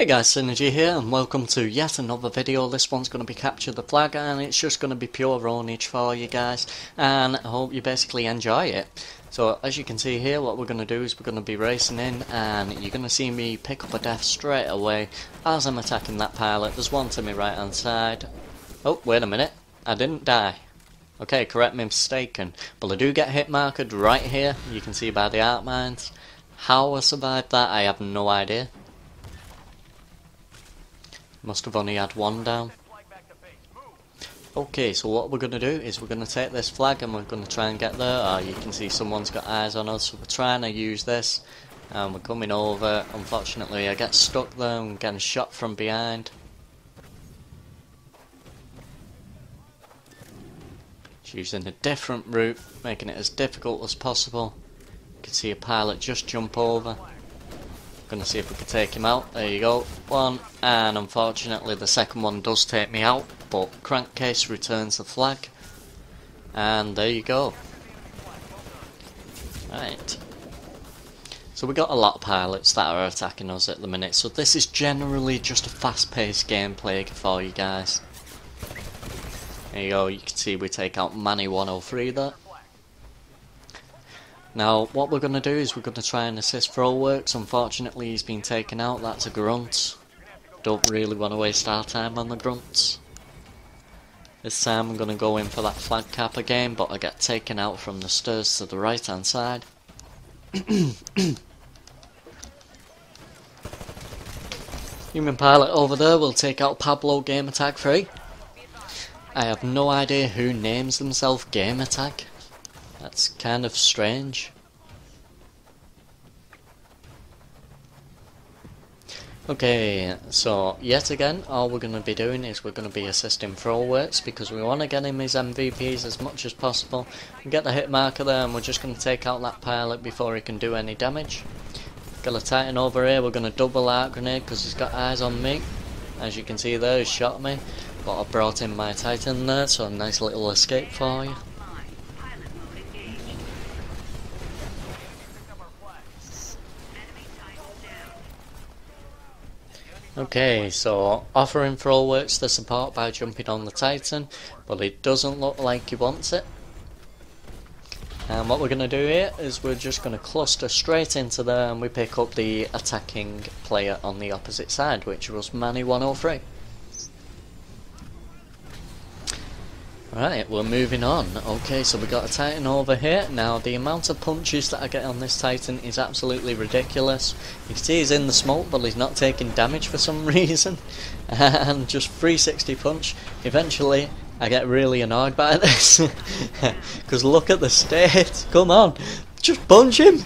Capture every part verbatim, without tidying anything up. Hey guys, Synergy here and welcome to yet another video. This one's going to be Capture the Flag and it's just going to be pure ownage for you guys, and I hope you basically enjoy it. So as you can see here, what we're going to do is we're going to be racing in and you're going to see me pick up a death straight away as I'm attacking that pilot. There's one to my right hand side. Oh, wait a minute, I didn't die. Okay, correct me if I'm mistaken, but I do get hit markered right here. You can see by the art mines. How I survived that, I have no idea. Must have only had one down. Okay, so what we're going to do is we're going to take this flag and we're going to try and get there. Oh, you can see someone's got eyes on us, so we're trying to use this. And we're coming over. Unfortunately, I get stuck there and I'm getting shot from behind. It's using a different route, making it as difficult as possible. You can see a pilot just jump over. Gonna see if we can take him out. There you go, one, and unfortunately the second one does take me out, but Crankcase returns the flag, and there you go. Right, so we got a lot of pilots that are attacking us at the minute, so this is generally just a fast-paced gameplay for you guys. There you go, you can see we take out Manny one oh three there. Now, what we're going to do is we're going to try and assist Frow Works. Unfortunately, he's been taken out. That's a grunt. Don't really want to waste our time on the grunts. This time I'm going to go in for that flag cap again, but I get taken out from the stairs to the right hand side. Human pilot over there will take out Pablo Game Attack three. I have no idea who names themselves Game Attack. That's kind of strange. Okay, so yet again, all we're going to be doing is we're going to be assisting Frow Works because we want to get him his M V Ps as much as possible. We get the hit marker there and we're just going to take out that pilot before he can do any damage. Got a Titan over here, we're going to double arc grenade because he's got eyes on me. As you can see there, he shot me, but I brought in my Titan there, so a nice little escape for you. Okay, so offering Frow Works the support by jumping on the Titan, but it doesn't look like he wants it. And what we're going to do here is we're just going to cluster straight into there and we pick up the attacking player on the opposite side, which was Manny one oh three. Right, we're moving on. Okay, so we got a Titan over here. Now, the amount of punches that I get on this Titan is absolutely ridiculous. You can see he's in the smoke, but he's not taking damage for some reason. And just three sixty punch. Eventually, I get really annoyed by this. Because look at the state. Come on, just punch him.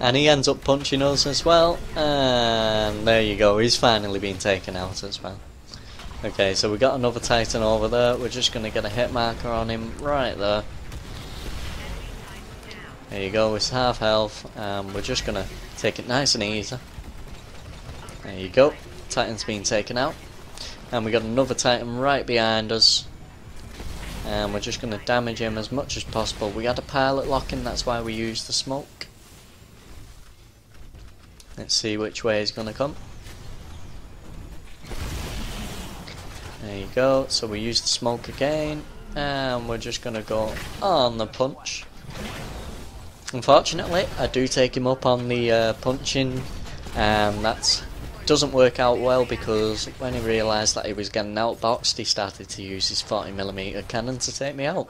And he ends up punching us as well. And there you go, he's finally been taken out as well. Okay, so we got another Titan over there. We're just going to get a hit marker on him right there. There you go, it's half health. Um, we're just going to take it nice and easy. There you go, Titan's been taken out. And we got another Titan right behind us. And we're just going to damage him as much as possible. We had a pilot locking, that's why we used the smoke. Let's see which way he's going to come. There you go, so we use the smoke again, and we're just going to go on the punch. Unfortunately, I do take him up on the uh, punching, and that doesn't work out well because when he realised that he was getting outboxed, he started to use his forty millimeter cannon to take me out.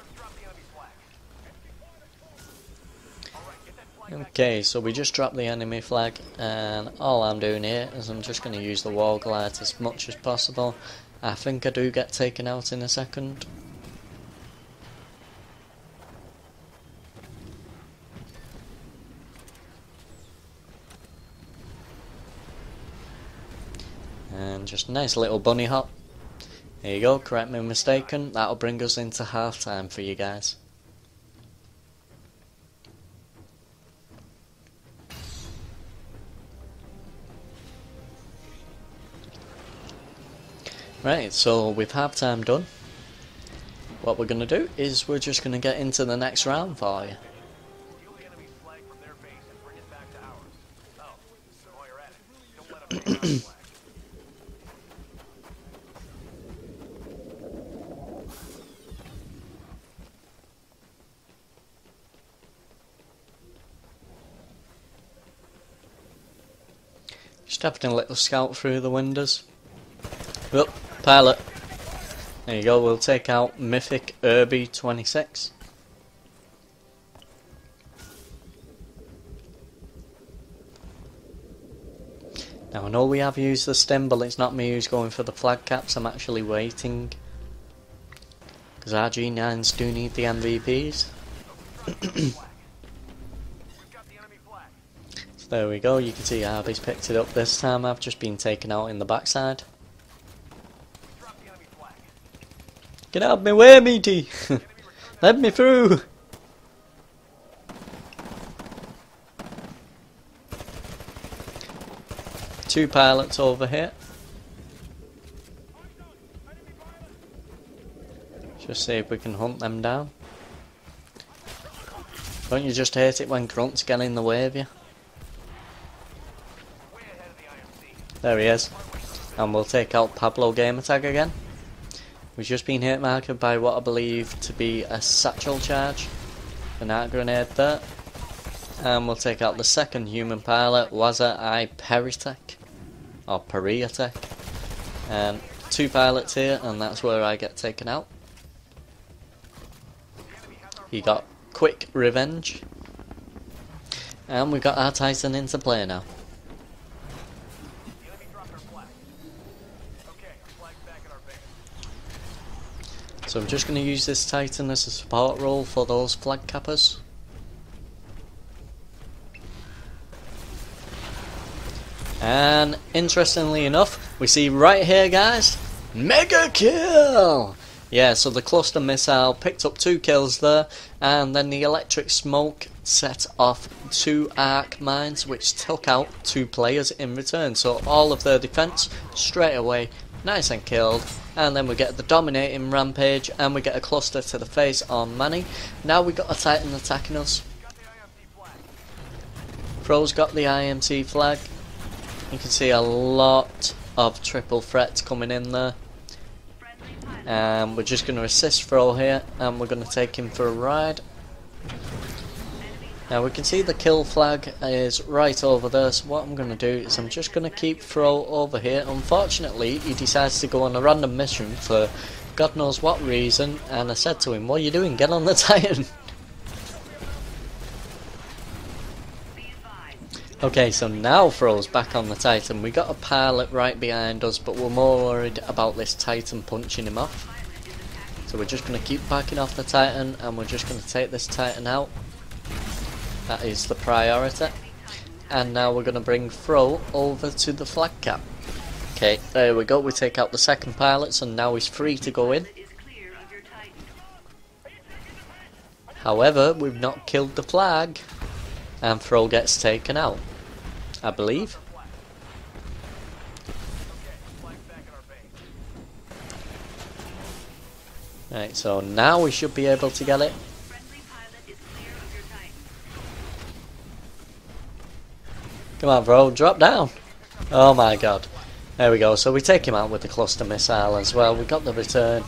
Okay, so we just dropped the enemy flag, and all I'm doing here is I'm just going to use the wall glide as much as possible. I think I do get taken out in a second. And just a nice little bunny hop. There you go, correct me if I'm mistaken, that'll bring us into half time for you guys. Right, so with halftime done, what we're going to do is we're just going to get into the next round for you. Captain Little Scout through the windows. Up, pilot. There you go, we'll take out Mythic Erby twenty-six. Now I know we have used the stem, but it's not me who's going for the flag caps, I'm actually waiting. Because our G nines do need the M V Ps. So there we go, you can see Arby's picked it up this time, I've just been taken out in the backside. Get out of my way, meaty! Let me through! Two pilots over here. Just see if we can hunt them down. Don't you just hate it when grunts get in the way of you? There he is. And we'll take out Pablo Game Attack again. We've just been hit marked by what I believe to be a satchel charge. An art grenade there. And we'll take out the second human pilot, Waza-i Periatech. Or Periatech. Um, two pilots here, and that's where I get taken out. He got quick revenge. And we've got our Titan into play now. So I'm just going to use this Titan as a support role for those flag cappers. And interestingly enough, we see right here, guys, mega kill! Yeah, so the cluster missile picked up two kills there, and then the electric smoke set off two arc mines, which took out two players in return. So all of their defense straight away, nice and killed. And then we get the dominating rampage, and we get a cluster to the face on Manny. Now we got a Titan attacking us. Frow's got the I M C flag. You can see a lot of triple threats coming in there. And we're just going to assist Frow here, and we're going to take him for a ride. Now we can see the kill flag is right over there, so what I'm going to do is I'm just going to keep Frow over here. Unfortunately, he decides to go on a random mission for God knows what reason, and I said to him, what are you doing? Get on the Titan! Okay, so now Frow's back on the Titan. We got a pilot right behind us, but we're more worried about this Titan punching him off. So we're just going to keep backing off the Titan, and we're just going to take this Titan out. That is the priority. And now we're going to bring Frow over to the flag cap. Okay, there we go. We take out the second pilot, and now he's free to go in. However, we've not killed the flag. And Frow gets taken out, I believe. Right, so now we should be able to get it. Come on, bro, drop down. Oh my god. There we go. So we take him out with the cluster missile as well. We got the return.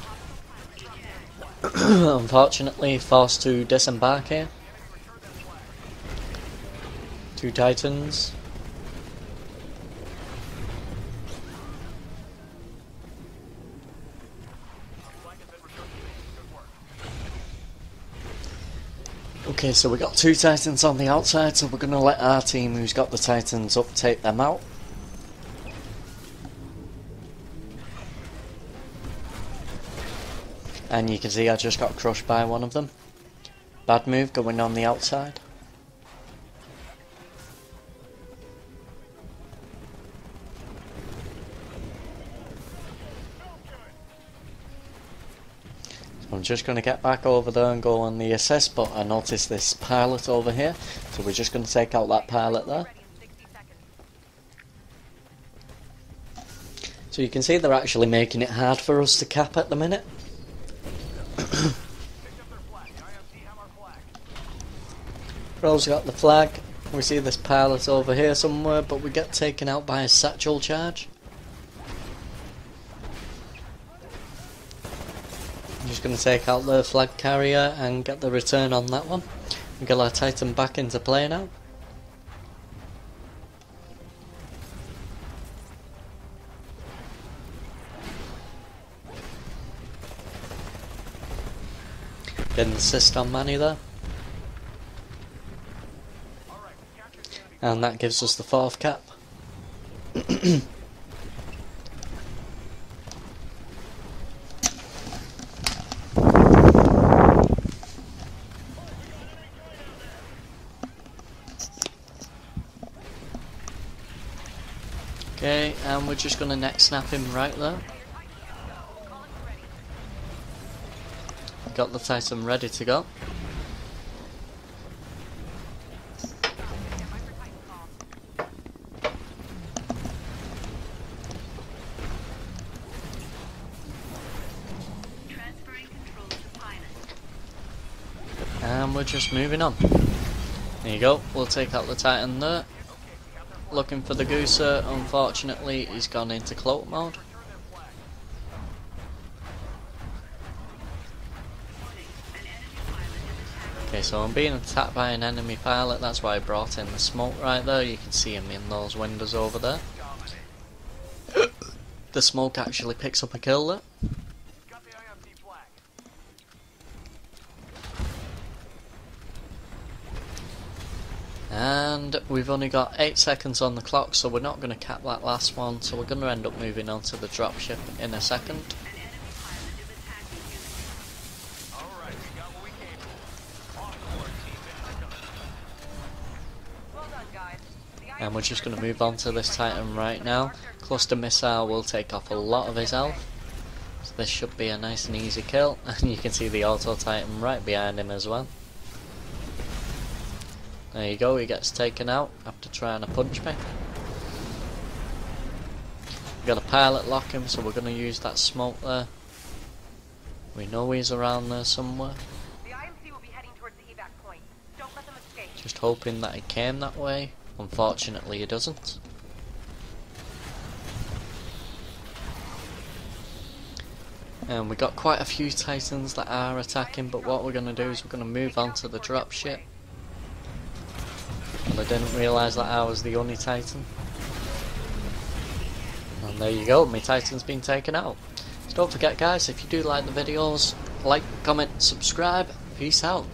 Unfortunately, forced to disembark here. Two Titans. Okay, so we got two Titans on the outside, so we're going to let our team who's got the Titans up take them out. And you can see I just got crushed by one of them. Bad move going on the outside. I'm just going to get back over there and go on the assist, but I noticed this pilot over here, so we're just going to take out that pilot there. So you can see they're actually making it hard for us to cap at the minute. Frow's got the flag, we see this pilot over here somewhere, but we get taken out by a satchel charge. Just going to take out the flag carrier and get the return on that one. We get our Titan back into play now. Didn't insist on Manny there. And that gives us the fourth cap. Okay, and we're just going to neck snap him right there. Got the Titan ready to go. And we're just moving on. There you go, we'll take out the Titan there. Looking for the Gooser, unfortunately he's gone into cloak mode. Okay, so I'm being attacked by an enemy pilot, that's why I brought in the smoke right there. You can see him in those windows over there. The smoke actually picks up a kill there. And we've only got eight seconds on the clock, so we're not going to cap that last one, so we're going to end up moving on to the dropship in a second. And we're just going to move on to this Titan right now. Cluster Missile will take off a lot of his health, so this should be a nice and easy kill. And you can see the Auto Titan right behind him as well. There you go, he gets taken out after trying to punch me. We've got to pilot lock him, so we're going to use that smoke there. We know he's around there somewhere. The I M C will be heading towards the evac point. Don't let them escape. Just hoping that he came that way. Unfortunately, he doesn't. And we've got quite a few Titans that are attacking, but what we're going to do is we're going to move on to the dropship. I didn't realise that I was the only Titan. And there you go, my Titan's been taken out. So don't forget guys, if you do like the videos, like, comment, subscribe. Peace out.